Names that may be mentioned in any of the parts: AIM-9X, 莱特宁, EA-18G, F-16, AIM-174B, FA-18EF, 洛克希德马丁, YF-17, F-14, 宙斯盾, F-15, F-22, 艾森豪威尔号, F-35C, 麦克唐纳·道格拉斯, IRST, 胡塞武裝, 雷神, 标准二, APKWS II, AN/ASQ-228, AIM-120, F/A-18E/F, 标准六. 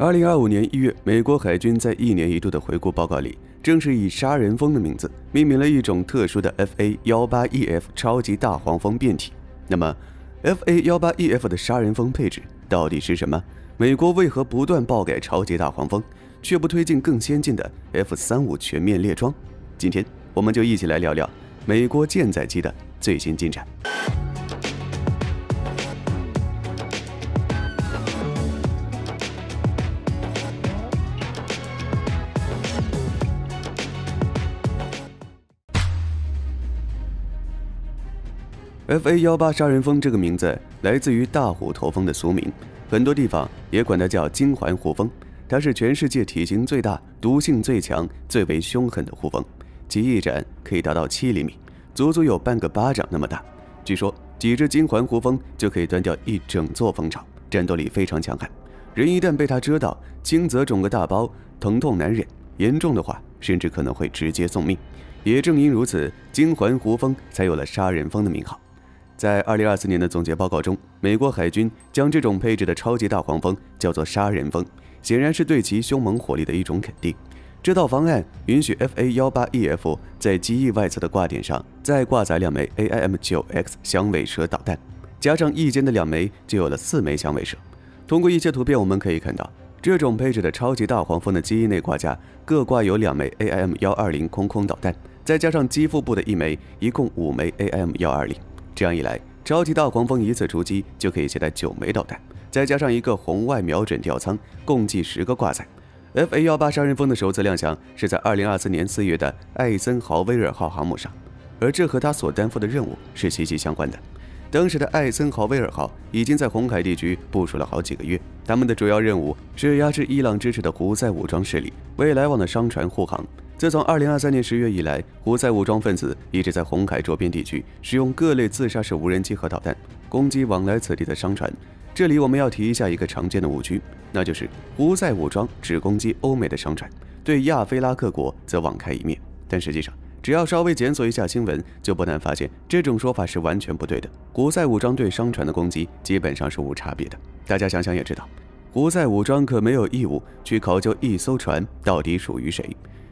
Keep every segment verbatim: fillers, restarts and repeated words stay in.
二零二五年一月，美国海军在一年一度的回顾报告里，正是以“杀人蜂”的名字命名了一种特殊的 F A 一八 E F 超级大黄蜂变体。那么 ，F A 一八 E F 的杀人蜂配置到底是什么？美国为何不断爆改超级大黄蜂，却不推进更先进的 F 三十五全面列装？今天，我们就一起来聊聊美国舰载机的最新进展。 F A 一八杀人蜂这个名字来自于大虎头蜂的俗名，很多地方也管它叫金环胡蜂。它是全世界体型最大、毒性最强、最为凶狠的胡蜂，其翼展可以达到七厘米，足足有半个巴掌那么大。据说几只金环胡蜂就可以端掉一整座蜂场，战斗力非常强悍。人一旦被它蛰到，轻则肿个大包，疼痛难忍；严重的话，甚至可能会直接送命。也正因如此，金环胡蜂才有了杀人蜂的名号。 在二零二四年的总结报告中，美国海军将这种配置的超级大黄蜂叫做“杀人蜂”，显然是对其凶猛火力的一种肯定。这套方案允许 F A 一八 E F 在机翼外侧的挂点上再挂载两枚 A I M 九 X 响尾蛇导弹，加上翼尖的两枚，就有了四枚响尾蛇。通过一些图片，我们可以看到，这种配置的超级大黄蜂的机翼内挂架各挂有两枚 A I M 一二零 导弹，再加上机腹部的一枚，一共五枚 A I M 一二零。 这样一来，超级大黄蜂一次出击就可以携带九枚导弹，再加上一个红外瞄准吊舱，共计十个挂载。F A 一八杀人蜂的首次亮相是在二零二四年四月的艾森豪威尔号航母上，而这和它所担负的任务是息息相关的。当时的艾森豪威尔号已经在红海地区部署了好几个月，他们的主要任务是压制伊朗支持的胡塞武装势力，为来往的商船护航。 自从二零二三年十月以来，胡塞武装分子一直在红海周边地区使用各类自杀式无人机和导弹攻击往来此地的商船。这里我们要提一下一个常见的误区，那就是胡塞武装只攻击欧美的商船，对亚非拉各国则网开一面。但实际上，只要稍微检索一下新闻，就不难发现这种说法是完全不对的。胡塞武装对商船的攻击基本上是无差别的，大家想想也知道，胡塞武装可没有义务去考究一艘船到底属于谁。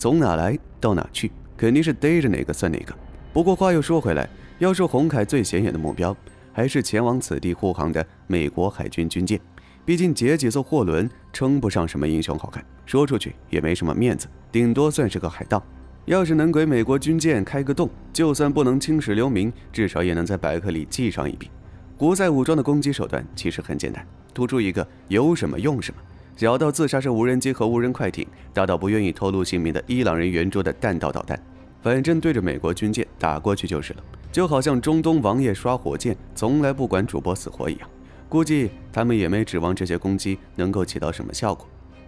从哪来到哪去，肯定是逮着哪个算哪个。不过话又说回来，要说红海最显眼的目标，还是前往此地护航的美国海军军舰。毕竟劫几艘货轮称不上什么英雄好汉，说出去也没什么面子，顶多算是个海盗。要是能给美国军舰开个洞，就算不能青史留名，至少也能在百科里记上一笔。胡塞武装的攻击手段其实很简单，突出一个有什么用什么。 小到自杀式无人机和无人快艇，大到不愿意透露姓名的伊朗人援助的弹道导弹，反正对着美国军舰打过去就是了。就好像中东王爷刷火箭，从来不管主播死活一样。估计他们也没指望这些攻击能够起到什么效果。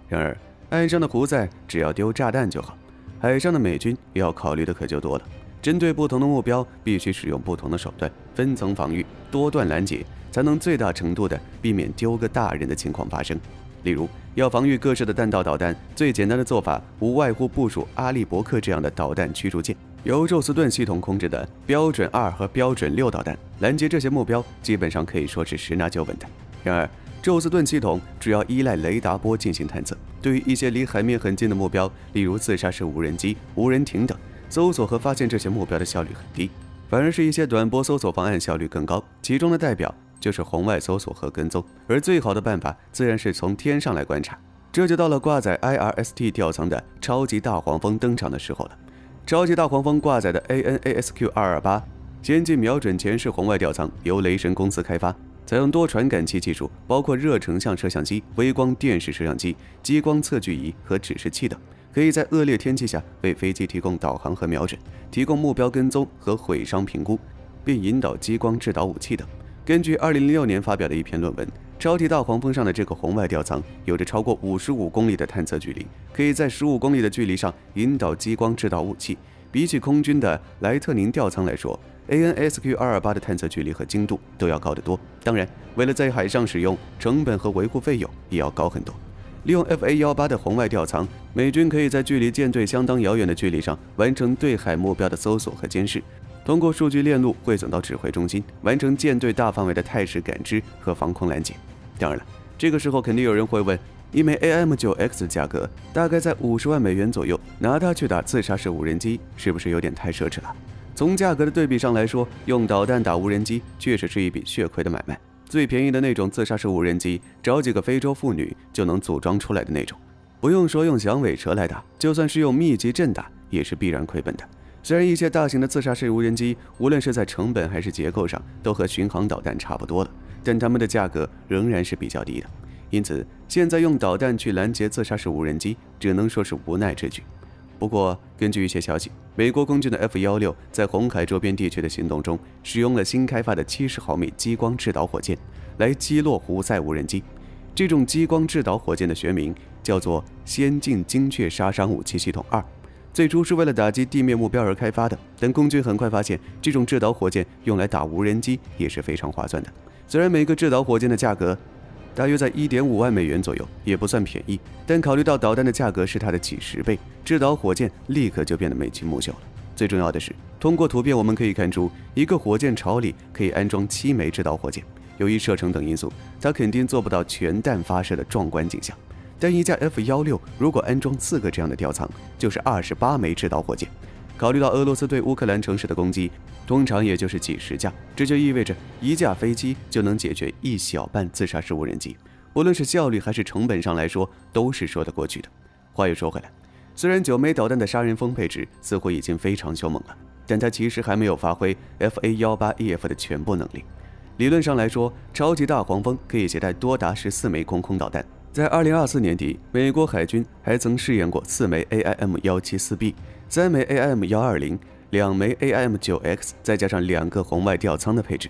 然而，岸上的胡塞只要丢炸弹就好，海上的美军要考虑的可就多了。针对不同的目标，必须使用不同的手段，分层防御，多段拦截，才能最大程度的避免丢个大人的情况发生。 例如，要防御各式的弹道导弹，最简单的做法无外乎部署阿利伯克这样的导弹驱逐舰，由宙斯盾系统控制的标准二和标准六导弹拦截这些目标，基本上可以说是十拿九稳的。然而，宙斯盾系统主要依赖雷达波进行探测，对于一些离海面很近的目标，例如自杀式无人机、无人艇等，搜索和发现这些目标的效率很低，反而是一些短波搜索方案效率更高，其中的代表 就是红外搜索和跟踪，而最好的办法自然是从天上来观察。这就到了挂载 I R S T 吊舱的超级大黄蜂登场的时候了。超级大黄蜂挂载的 A N A S Q 二二八先进瞄准前视红外吊舱由雷神公司开发，采用多传感器技术，包括热成像摄像机、微光电视摄像机、激光测距仪和指示器等，可以在恶劣天气下为飞机提供导航和瞄准，提供目标跟踪和毁伤评估，并引导激光制导武器等。 根据二零零六年发表的一篇论文，超级大黄蜂上的这个红外吊舱有着超过五十五公里的探测距离，可以在十五公里的距离上引导激光制导武器。比起空军的莱特宁吊舱来说 ，A N A S Q 二二八的探测距离和精度都要高得多。当然，为了在海上使用，成本和维护费用也要高很多。利用 F A 一八的红外吊舱，美军可以在距离舰队相当遥远的距离上完成对海目标的搜索和监视。 通过数据链路汇总到指挥中心，完成舰队大范围的态势感知和防空拦截。当然了，这个时候肯定有人会问：一枚 A I M 九 X 的价格大概在五十万美元左右，拿它去打自杀式无人机，是不是有点太奢侈了？从价格的对比上来说，用导弹打无人机确实是一笔血亏的买卖。最便宜的那种自杀式无人机，找几个非洲妇女就能组装出来的那种，不用说用响尾蛇来打，就算是用密集阵打，也是必然亏本的。 虽然一些大型的自杀式无人机，无论是在成本还是结构上，都和巡航导弹差不多了，但它们的价格仍然是比较低的。因此，现在用导弹去拦截自杀式无人机，只能说是无奈之举。不过，根据一些消息，美国空军的 F 十六在红海周边地区的行动中，使用了新开发的七十毫米激光制导火箭来击落胡塞无人机。这种激光制导火箭的学名叫做“先进精确杀伤武器系统二”。 最初是为了打击地面目标而开发的，但空军很快发现，这种制导火箭用来打无人机也是非常划算的。虽然每个制导火箭的价格大约在 一点五万美元左右，也不算便宜，但考虑到导弹的价格是它的几十倍，制导火箭立刻就变得眉清目秀了。最重要的是，通过图片我们可以看出，一个火箭巢里可以安装七枚制导火箭。由于射程等因素，它肯定做不到全弹发射的壮观景象。 但一架 F 十六如果安装四个这样的吊舱，就是二十八枚制导火箭。考虑到俄罗斯对乌克兰城市的攻击，通常也就是几十架，这就意味着一架飞机就能解决一小半自杀式无人机。不论是效率还是成本上来说，都是说得过去的。话又说回来，虽然九枚导弹的杀人峰配置似乎已经非常凶猛了，但它其实还没有发挥 F A 十八 E F 的全部能力。理论上来说，超级大黄蜂可以携带多达十四枚空空导弹。 在二零二四年底，美国海军还曾试验过四枚 A I M 一七四 B、三枚 A I M 一二零、两枚 A I M 九 X， 再加上两个红外吊舱的配置。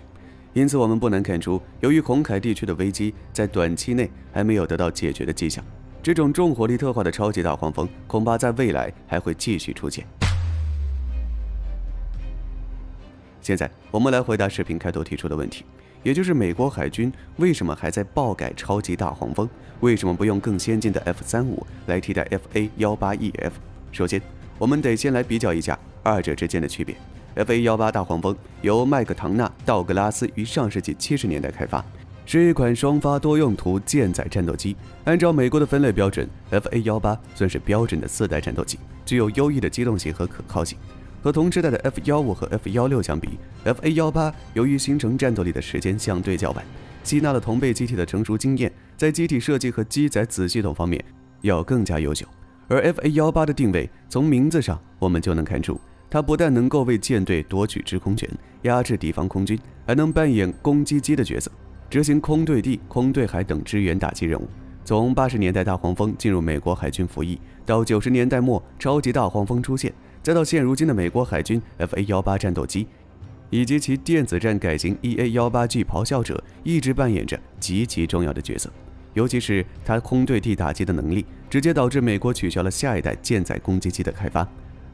因此，我们不难看出，由于红海地区的危机在短期内还没有得到解决的迹象，这种重火力特化的超级大黄蜂恐怕在未来还会继续出现。现在，我们来回答视频开头提出的问题。 也就是美国海军为什么还在爆改超级大黄蜂？为什么不用更先进的 F 三十五来替代 F A 十八 E F？ 首先，我们得先来比较一下二者之间的区别。F A 十八大黄蜂由麦克唐纳·道格拉斯于上世纪七十年代开发，是一款双发多用途舰载战斗机。按照美国的分类标准 ，F A 十八算是标准的四代战斗机，具有优异的机动性和可靠性。 和同时代的 F 十五和 F 十六相比 ，F A 十八由于形成战斗力的时间相对较晚，吸纳了同辈机体的成熟经验，在机体设计和机载子系统方面要更加优秀。而 F A 十八的定位，从名字上我们就能看出，它不但能够为舰队夺取制空权，压制敌方空军，还能扮演攻击机的角色，执行空对地、空对海等支援打击任务。 从八十年代大黄蜂进入美国海军服役，到九十年代末超级大黄蜂出现，再到现如今的美国海军 F A 十八战斗机，以及其电子战改型 E A 十八 G 咆哮者，一直扮演着极其重要的角色。尤其是它空对地打击的能力，直接导致美国取消了下一代舰载攻击机的开发。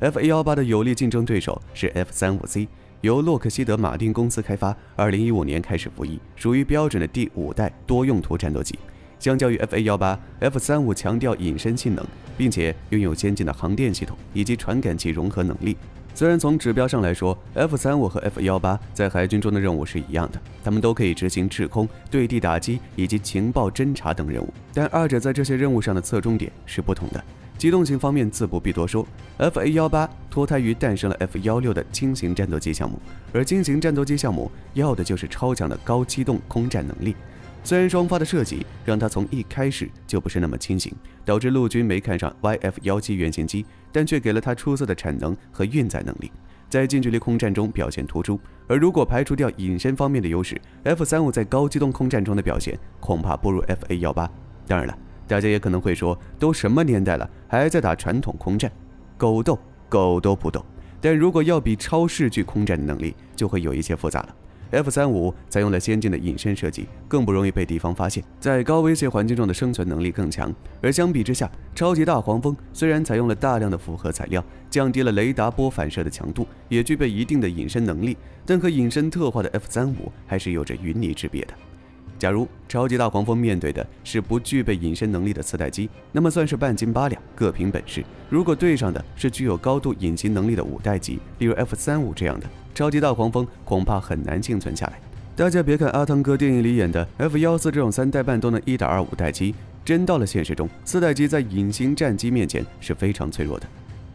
F A 十八的有力竞争对手是 F 三十五 C， 由洛克希德马丁公司开发， 二零一五年开始服役，属于标准的第五代多用途战斗机。 相较于 F A 十八，F 三十五 强调隐身性能，并且拥有先进的航电系统以及传感器融合能力。虽然从指标上来说 ，F 三十五 和 F 十八在海军中的任务是一样的，它们都可以执行制空、对地打击以及情报侦察等任务，但二者在这些任务上的侧重点是不同的。机动性方面自不必多说 ，F A 十八脱胎于诞生了 F 十六的轻型战斗机项目，而轻型战斗机项目要的就是超强的高机动空战能力。 虽然双发的设计让它从一开始就不是那么轻型，导致陆军没看上 Y F 十七原型机，但却给了它出色的产能和运载能力，在近距离空战中表现突出。而如果排除掉隐身方面的优势 ，F 三十五在高机动空战中的表现恐怕不如 F A 十八。当然了，大家也可能会说，都什么年代了，还在打传统空战，狗斗狗都不斗。但如果要比超视距空战的能力，就会有一些复杂了。 F 三十五采用了先进的隐身设计，更不容易被敌方发现，在高威胁环境中的生存能力更强。而相比之下，超级大黄蜂虽然采用了大量的复合材料，降低了雷达波反射的强度，也具备一定的隐身能力，但和隐身特化的 F 三十五还是有着云泥之别的。假如超级大黄蜂面对的是不具备隐身能力的次代机，那么算是半斤八两，各凭本事。如果对上的是具有高度隐形能力的五代机，例如 F 三十五这样的， 超级大黄蜂恐怕很难幸存下来。大家别看阿汤哥电影里演的 F 十四这种三代半都能一打二五代机，真到了现实中，四代机在隐形战机面前是非常脆弱的。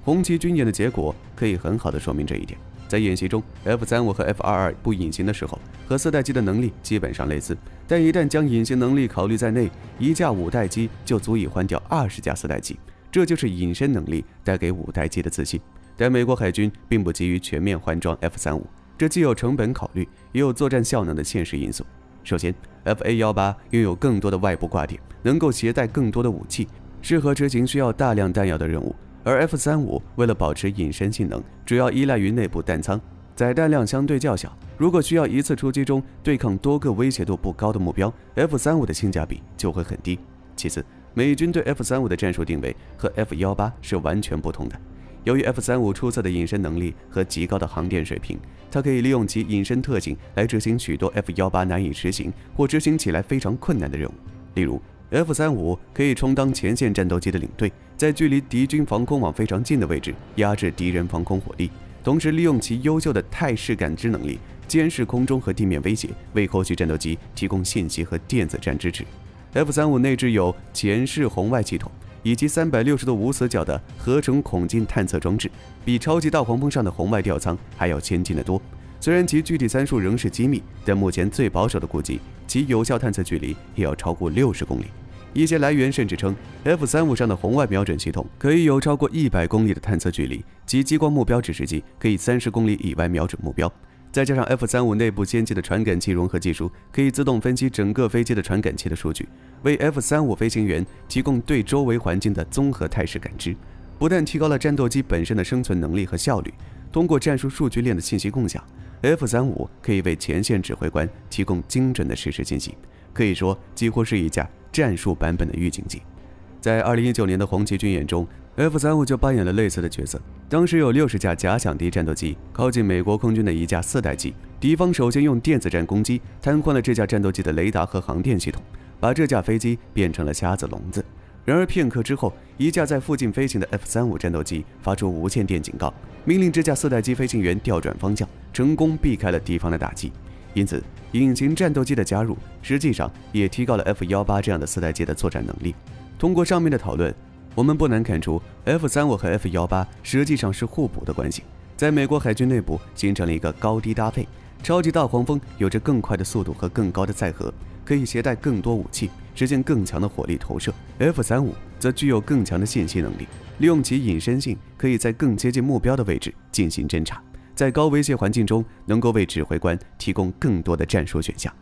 红旗军演的结果可以很好的说明这一点。在演习中 ，F 三十五 和 F 二十二 不隐形的时候，和四代机的能力基本上类似，但一旦将隐形能力考虑在内，一架五代机就足以换掉二十架四代机，这就是隐身能力带给五代机的自信。但美国海军并不急于全面换装 F 三十五，这既有成本考虑，也有作战效能的现实因素。 首先 ，F A 十八 拥有更多的外部挂点，能够携带更多的武器，适合执行需要大量弹药的任务；而 F 三十五 为了保持隐身性能，主要依赖于内部弹仓，载弹量相对较小。如果需要一次出击中对抗多个威胁度不高的目标 ，F 三十五 的性价比就会很低。其次，美军对 F 三十五 的战术定位和 F 十八 是完全不同的。 由于 F 三十五 出色的隐身能力和极高的航电水平，它可以利用其隐身特性来执行许多 F 十八 难以执行或执行起来非常困难的任务。例如 ，F 三十五 可以充当前线战斗机的领队，在距离敌军防空网非常近的位置压制敌人防空火力，同时利用其优秀的态势感知能力监视空中和地面威胁，为后续战斗机提供信息和电子战支持。F 三十五 内置有前视红外系统。 以及三百六十度无死角的合成孔径探测装置，比超级大黄蜂上的红外吊舱还要先进得多。虽然其具体参数仍是机密，但目前最保守的估计，其有效探测距离也要超过六十公里。一些来源甚至称 ，F 三十五 上的红外瞄准系统可以有超过一百公里的探测距离，其激光目标指示器可以三十公里以外瞄准目标。 再加上 F 三十五 内部先进的传感器融合技术，可以自动分析整个飞机的传感器的数据，为 F 三十五 飞行员提供对周围环境的综合态势感知。不但提高了战斗机本身的生存能力和效率，通过战术数据链的信息共享 ，F 三十五 可以为前线指挥官提供精准的实时信息。可以说，几乎是一架战术版本的预警机。在二零一九年的红旗军演中， F 三十五 就扮演了类似的角色。当时有六十架假想敌战斗机靠近美国空军的一架四代机，敌方首先用电子战攻击瘫痪了这架战斗机的雷达和航电系统，把这架飞机变成了瞎子聋子。然而片刻之后，一架在附近飞行的 F 三十五 战斗机发出无线电警告，命令这架四代机飞行员调转方向，成功避开了敌方的打击。因此，隐形战斗机的加入实际上也提高了 F 十八 这样的四代机的作战能力。通过上面的讨论。 我们不难看出 ，F 三十五 和 F 十八 实际上是互补的关系，在美国海军内部形成了一个高低搭配。超级大黄蜂有着更快的速度和更高的载荷，可以携带更多武器，实现更强的火力投射。F 三十五 则具有更强的信息能力，利用其隐身性，可以在更接近目标的位置进行侦察，在高威胁环境中能够为指挥官提供更多的战术选项。